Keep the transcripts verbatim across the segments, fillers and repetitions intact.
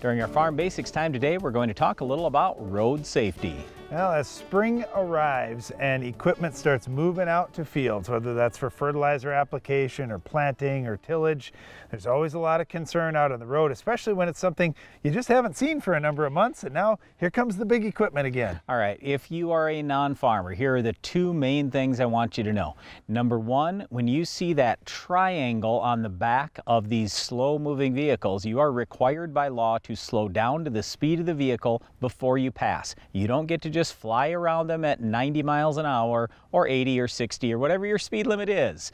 During our Farm Basics time today, we're going to talk a little about road safety. Well, as spring arrives and equipment starts moving out to fields, whether that's for fertilizer application or planting or tillage, there's always a lot of concern out on the road, especially when it's something you just haven't seen for a number of months, and now here comes the big equipment again. All right, if you are a non-farmer, here are the two main things I want you to know. Number one, when you see that triangle on the back of these slow-moving vehicles, you are required by law to slow down to the speed of the vehicle before you pass. You don't get to just Just fly around them at ninety miles an hour or eighty or sixty or whatever your speed limit is.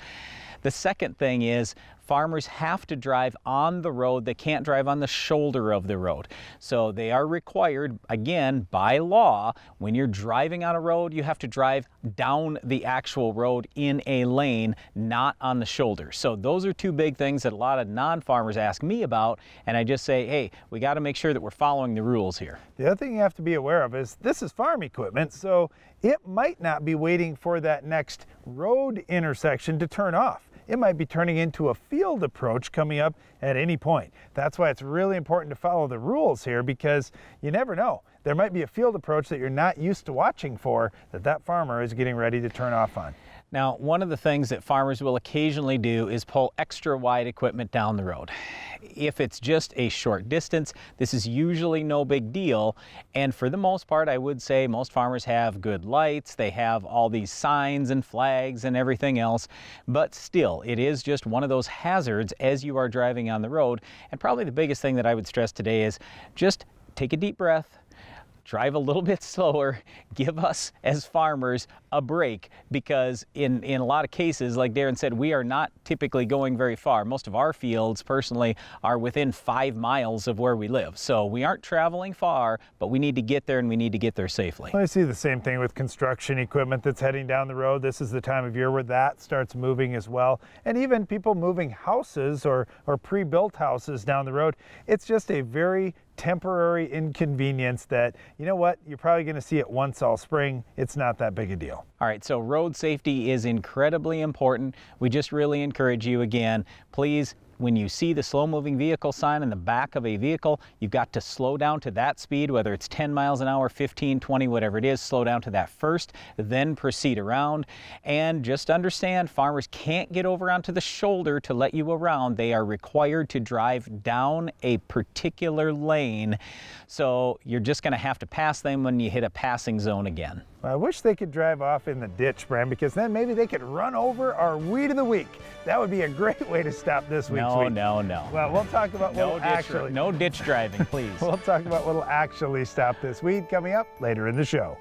The second thing is farmers have to drive on the road. They can't drive on the shoulder of the road. So they are required, again, by law, when you're driving on a road, you have to drive down the actual road in a lane, not on the shoulder. So those are two big things that a lot of non-farmers ask me about, and I just say, hey, we got to make sure that we're following the rules here. The other thing you have to be aware of is this is farm equipment, so it might not be waiting for that next road intersection to turn off. It might be turning into a field approach coming up at any point. That's why it's really important to follow the rules here, because you never know. There might be a field approach that you're not used to watching for that that farmer is getting ready to turn off on. Now, one of the things that farmers will occasionally do is pull extra wide equipment down the road. If it's just a short distance, this is usually no big deal. And for the most part, I would say most farmers have good lights. They have all these signs and flags and everything else. But still, it is just one of those hazards as you are driving on the road. And probably the biggest thing that I would stress today is just take a deep breath. Drive a little bit slower, give us as farmers a break, because in, in a lot of cases, like Darren said, we are not typically going very far. Most of our fields, personally, are within five miles of where we live. So we aren't traveling far, but we need to get there, and we need to get there safely. Well, I see the same thing with construction equipment that's heading down the road. This is the time of year where that starts moving as well. And even people moving houses or, or pre-built houses down the road, it's just a very temporary inconvenience that, you know what, you're probably going to see it once all spring. It's not that big a deal. All right, so road safety is incredibly important. We just really encourage you again, please, when you see the slow-moving vehicle sign in the back of a vehicle, you've got to slow down to that speed, whether it's ten miles an hour, fifteen, twenty, whatever it is, slow down to that first, then proceed around. And just understand, farmers can't get over onto the shoulder to let you around. They are required to drive down a particular lane. So you're just gonna have to pass them when you hit a passing zone again. I wish they could drive off in the ditch, Bram, because then maybe they could run over our weed of the week. That would be a great way to stop this week's no, week. No, no, no. Well, we'll talk about no what actually... No ditch driving, please. We'll talk about what will actually stop this weed coming up later in the show.